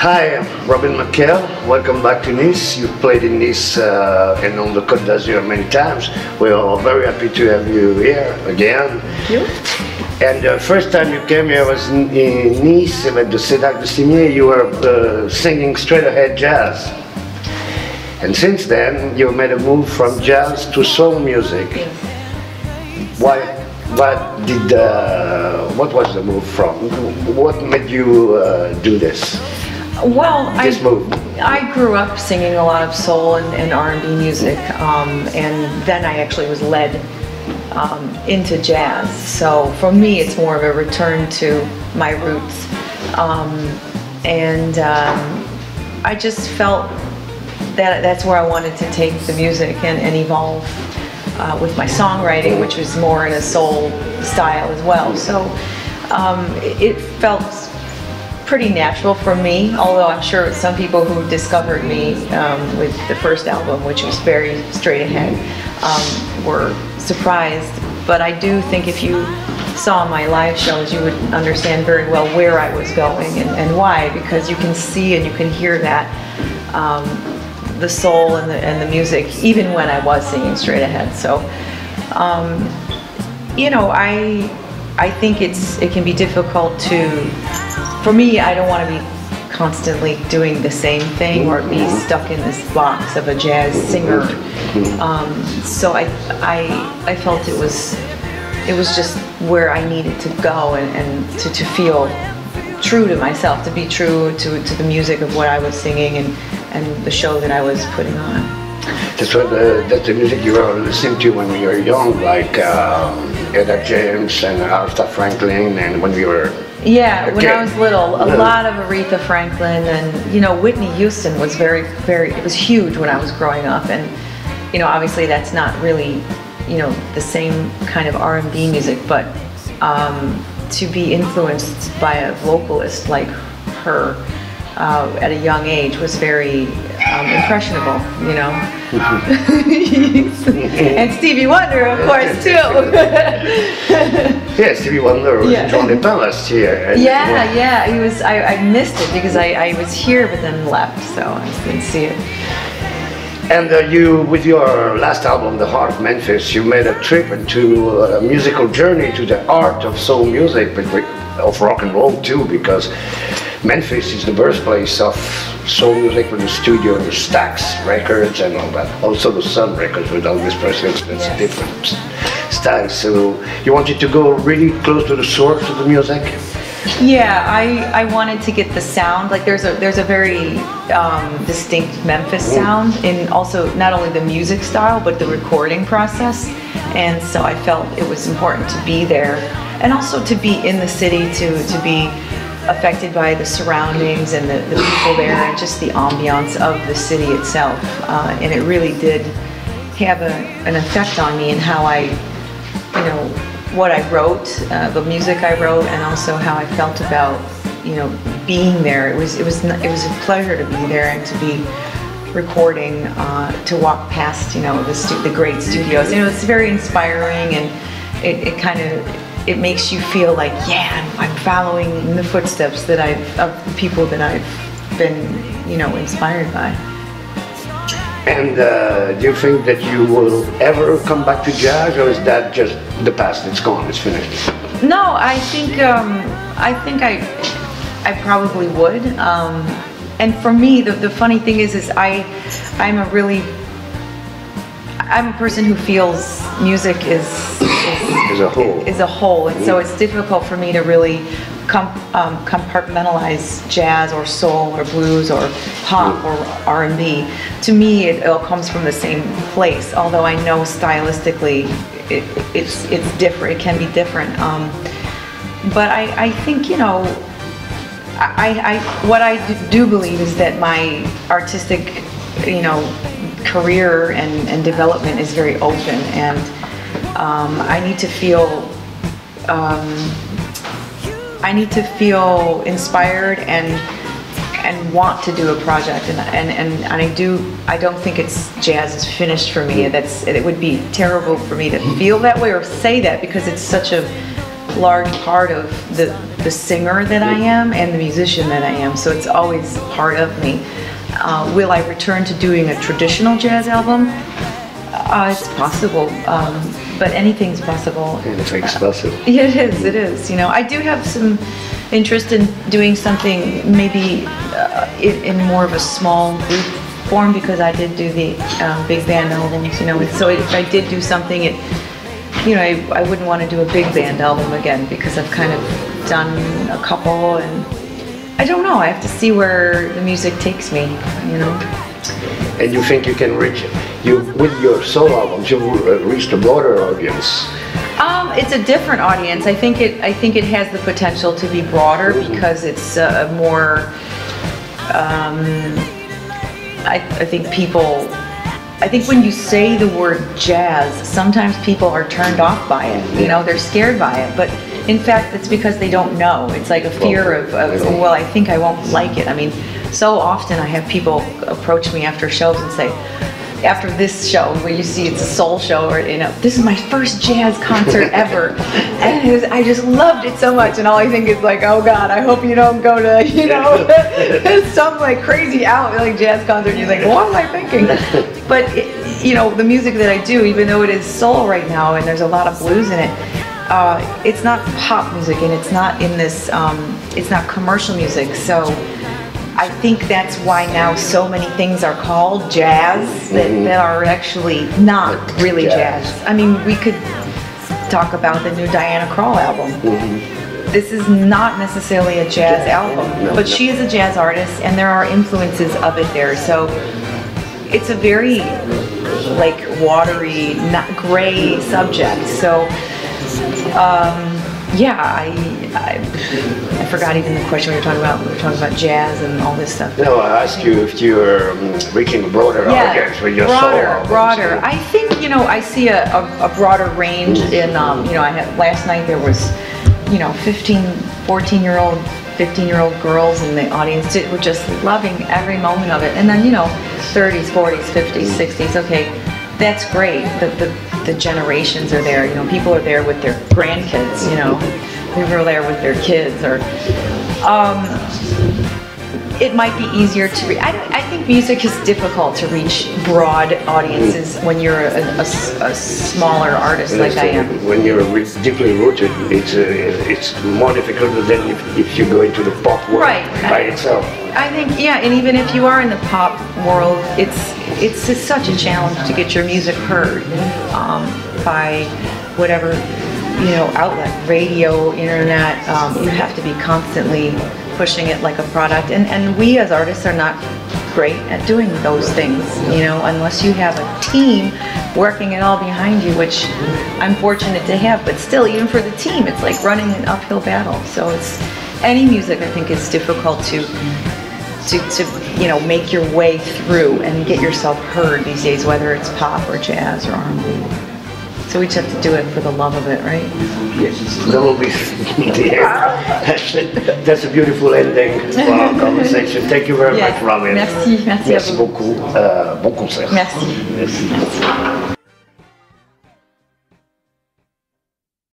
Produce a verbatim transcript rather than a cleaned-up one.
Hi, I'm Robin McKelle. Welcome back to Nice. You've played in Nice uh, and on the Côte d'Azur many times. We are very happy to have you here again. Thank you. And the first time you came here was in, in Nice, at the Stax records. You were uh, singing Straight Ahead Jazz. And since then, you made a move from jazz to soul music. Yes. Why? What did uh, what was the move from? What made you uh, do this? Well, this I move? I grew up singing a lot of soul and, and R and B music, um, and then I actually was led um, into jazz. So for me, it's more of a return to my roots, um, and um, I just felt that that's where I wanted to take the music and, and evolve. Uh, with my songwriting, which was more in a soul style as well. So um, it felt pretty natural for me, although I'm sure some people who discovered me um, with the first album, which was very straight ahead, um, were surprised. But I do think if you saw my live shows, you would understand very well where I was going and, and why, because you can see and you can hear that. Um, the soul and the, and the music, even when I was singing straight ahead. So, um, you know, I I think it's it can be difficult to, for me, I don't want to be constantly doing the same thing or be stuck in this box of a jazz singer. Um, so I, I, I felt it was, it was just where I needed to go and, and to, to feel true to myself, to be true to, to the music of what I was singing and and the show that I was putting on. That's what the, that's the music you were listening to when we were young, like um, Ella James and Arthur Franklin, and when we were... Yeah, when I was little, a lot of Aretha Franklin, and you know, Whitney Houston was very, very, it was huge when I was growing up, and you know, obviously that's not really, you know, the same kind of R and B music, but um, to be influenced by a vocalist like her, Uh, at a young age was very um, impressionable, you know. And Stevie Wonder, of course, too. Yeah, Stevie Wonder was yeah. John Lepin last year. Yeah, yeah, yeah, he was. I, I missed it because I, I was here but then left, so I didn't see it. And uh, you, with your last album, The Heart of Memphis, you made a trip into a musical journey to the art of soul music, but of rock and roll too, because Memphis is the birthplace of soul music with the studio and the Stax records and all that. Also the Sun records with Elvis Presley, that's yes. different styles. So you wanted to go really close to the source of the music? Yeah, I, I wanted to get the sound. Like there's a there's a very um, distinct Memphis sound in also not only the music style but the recording process. And so I felt it was important to be there and also to be in the city, to to be affected by the surroundings and the, the people there and just the ambiance of the city itself. Uh, and it really did have a, an effect on me and how I, you know, what I wrote, uh, the music I wrote, and also how I felt about, you know, being there. It was, it was, it was a pleasure to be there and to be recording, uh, to walk past, you know, the, stu the great studios. You know, it's very inspiring, and it, it kind of, it makes you feel like, yeah, I'm, I'm following in the footsteps that I've, of the people that I've been, you know, inspired by. And uh, do you think that you will ever come back to jazz, or is that just the past? It's gone. It's finished. No, I think um, I think I I probably would. Um, and for me, the, the funny thing is, is I I'm a really I'm a person who feels music is. is Is a whole. Is a whole, and so it's difficult for me to really com um, compartmentalize jazz or soul or blues or pop or R and B. To me, it, it all comes from the same place. Although I know stylistically, it, it's it's different. It can be different. Um, but I, I think you know, I, I what I do believe is that my artistic, you know, career and and development is very open and. Um, I need to feel, um, I need to feel inspired and and want to do a project, and and and I do. I don't think it's jazz is finished for me. That's it would be terrible for me to feel that way or say that because it's such a large part of the, the singer that I am and the musician that I am, so it's always part of me. Uh, will I return to doing a traditional jazz album? Uh, it's possible, um, but anything's possible. Anything's possible. Uh, it is, it is. You know, I do have some interest in doing something maybe uh, in, in more of a small group form, because I did do the um, big band albums, you know, so if I did do something, it, you know, I, I wouldn't want to do a big band album again, because I've kind of done a couple, and I don't know, I have to see where the music takes me, you know. And you think you can reach, you with your solo albums, you've reached a broader audience? Um, it's a different audience. I think it, I think it has the potential to be broader, mm-hmm. because it's uh, more, um, I, I think people, I think when you say the word jazz, sometimes people are turned off by it, you know, they're scared by it, but in fact, it's because they don't know. It's like a fear of, of, well, I think I won't like it. I mean, so often I have people approach me after shows and say, after this show, where you see it's a soul show, or, you know, this is my first jazz concert ever, and it was, I just loved it so much, and all I think is like, oh God, I hope you don't go to, you know, some like crazy out like jazz concert, and you're like, what was I thinking? But it, you know, the music that I do, even though it is soul right now, and there's a lot of blues in it, uh, it's not pop music, and it's not in this, um, it's not commercial music, so. I think that's why now so many things are called jazz that, mm-hmm. that are actually not really jazz. jazz. I mean, we could talk about the new Diana Krall album. Mm-hmm. This is not necessarily a jazz album, no, but no. she is a jazz artist, and there are influences of it there. So it's a very like watery, not gray subject. So. Um, Yeah, I, I I forgot even the question we were talking about. We were talking about jazz and all this stuff. No, I asked you if you were um, reaching broader yeah, audience with your broader, solo albums. broader. I think, you know, I see a, a, a broader range in, um, you know, I had, last night there was, you know, fifteen, fourteen-year-old, fifteen-year-old girls in the audience that were just loving every moment of it. And then, you know, thirties, forties, fifties, sixties, okay, that's great. The, the, The generations are there, you know, people are there with their grandkids, you know, people are there with their kids, or um, it might be easier to reach. I, I think music is difficult to reach broad audiences when you're a, a, a smaller artist like I am. When you're deeply rooted, it's, uh, it's more difficult than if, if you go into the pop world right. by itself. I think, yeah, and even if you are in the pop world, it's it's, it's such a challenge to get your music heard um, by whatever, you know, outlet, radio, internet. Um, you have to be constantly pushing it like a product, and and we as artists are not great at doing those things, you know, unless you have a team working it all behind you, which I'm fortunate to have, but still, even for the team, it's like running an uphill battle. So it's, any music I think is difficult to To, to, you know, make your way through and get yourself heard these days, whether it's pop or jazz or R and B. So we just have to do it for the love of it, right? Yes, that will be the end. That's a beautiful ending for our conversation. Thank you very yeah. much, Robin. Merci, merci, merci beaucoup. Uh, bon concert. Merci. Merci. Merci.